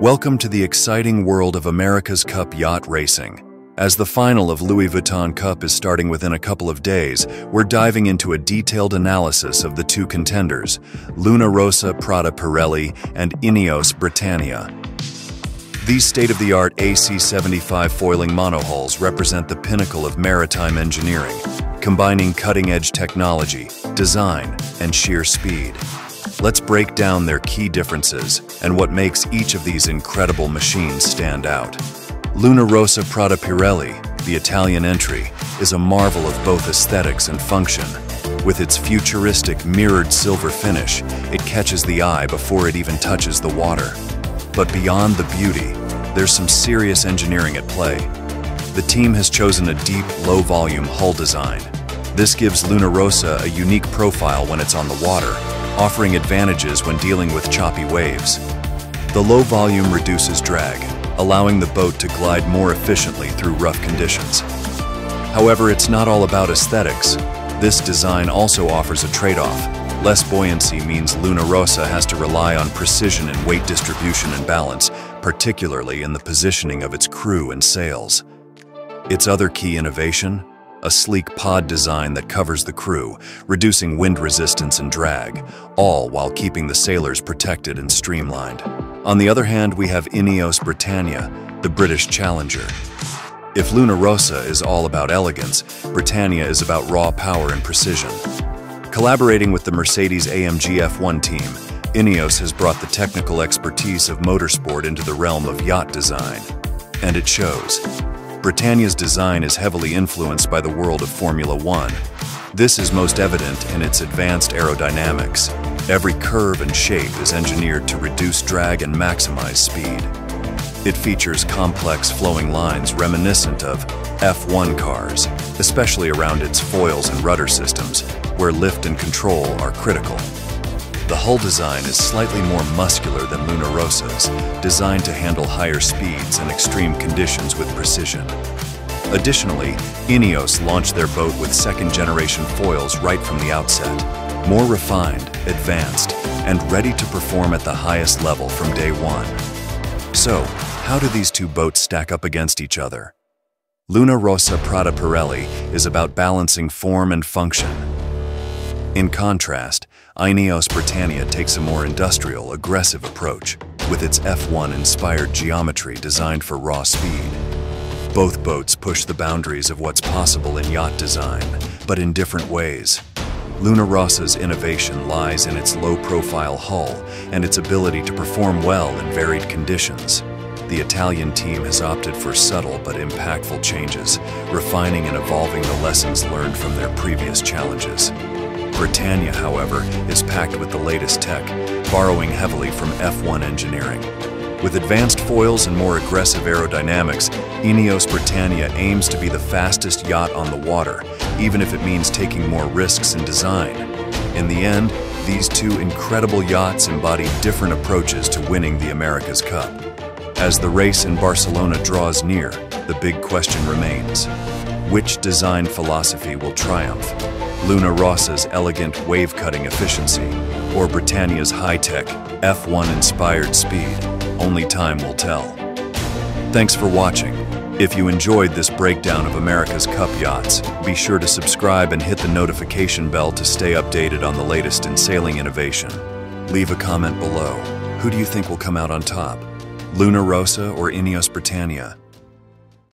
Welcome to the exciting world of America's Cup yacht racing. As the final of Louis Vuitton Cup is starting within a couple of days, we're diving into a detailed analysis of the two contenders, Luna Rossa Prada Pirelli and INEOS Britannia. These state-of-the-art AC75 foiling monohulls represent the pinnacle of maritime engineering, combining cutting-edge technology, design, and sheer speed. Let's break down their key differences and what makes each of these incredible machines stand out. Luna Rossa Prada Pirelli, the Italian entry, is a marvel of both aesthetics and function. With its futuristic mirrored silver finish, it catches the eye before it even touches the water. But beyond the beauty, there's some serious engineering at play. The team has chosen a deep, low-volume hull design. This gives Luna Rossa a unique profile when it's on the water, offering advantages when dealing with choppy waves. The low volume reduces drag, allowing the boat to glide more efficiently through rough conditions. However, it's not all about aesthetics. This design also offers a trade-off. Less buoyancy means Luna Rossa has to rely on precision in weight distribution and balance, particularly in the positioning of its crew and sails. Its other key innovation? A sleek pod design that covers the crew, reducing wind resistance and drag, all while keeping the sailors protected and streamlined. On the other hand, we have INEOS Britannia, the British challenger. If Luna Rossa is all about elegance, Britannia is about raw power and precision. Collaborating with the Mercedes-AMG F1 team, INEOS has brought the technical expertise of motorsport into the realm of yacht design. And it shows. Britannia's design is heavily influenced by the world of Formula One. This is most evident in its advanced aerodynamics. Every curve and shape is engineered to reduce drag and maximize speed. It features complex flowing lines reminiscent of F1 cars, especially around its foils and rudder systems, where lift and control are critical. The hull design is slightly more muscular than Luna Rossa's, designed to handle higher speeds and extreme conditions with precision. Additionally, INEOS launched their boat with second-generation foils right from the outset, more refined, advanced, and ready to perform at the highest level from day one. So, how do these two boats stack up against each other? Luna Rossa Prada Pirelli is about balancing form and function. In contrast, INEOS Britannia takes a more industrial, aggressive approach, with its F1-inspired geometry designed for raw speed. Both boats push the boundaries of what's possible in yacht design, but in different ways. Luna Rossa's innovation lies in its low-profile hull and its ability to perform well in varied conditions. The Italian team has opted for subtle but impactful changes, refining and evolving the lessons learned from their previous challenges. Britannia, however, is packed with the latest tech, borrowing heavily from F1 engineering. With advanced foils and more aggressive aerodynamics, INEOS Britannia aims to be the fastest yacht on the water, even if it means taking more risks in design. In the end, these two incredible yachts embody different approaches to winning the America's Cup. As the race in Barcelona draws near, the big question remains: which design philosophy will triumph? Luna Rossa's elegant wave-cutting efficiency, or Britannia's high-tech, F1-inspired speed? Only time will tell. Thanks for watching. If you enjoyed this breakdown of America's Cup yachts, be sure to subscribe and hit the notification bell to stay updated on the latest in sailing innovation. Leave a comment below. Who do you think will come out on top? Luna Rossa or INEOS Britannia?